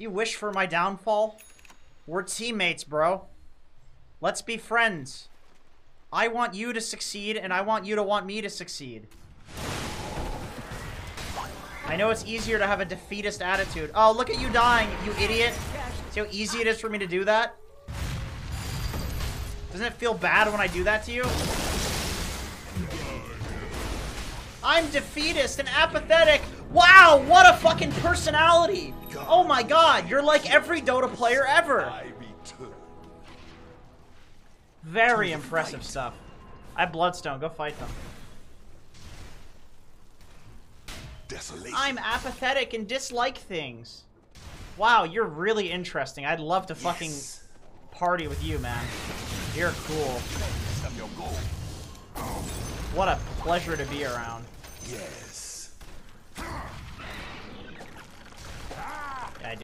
You wish for my downfall? We're teammates, bro. Let's be friends. I want you to succeed, and I want you to want me to succeed. I know it's easier to have a defeatist attitude. Oh, look at you dying, you idiot. See how easy it is for me to do that? Doesn't it feel bad when I do that to you? I'm defeatist and apathetic. Wow, what a fucking personality. Oh my god, you're like every Dota player ever. Very impressive stuff. I have Bloodstone, go fight them. Desolation. I'm apathetic and dislike things. Wow, you're really interesting. I'd love to fucking party with you, man. You're cool. What a pleasure to be around. Yes.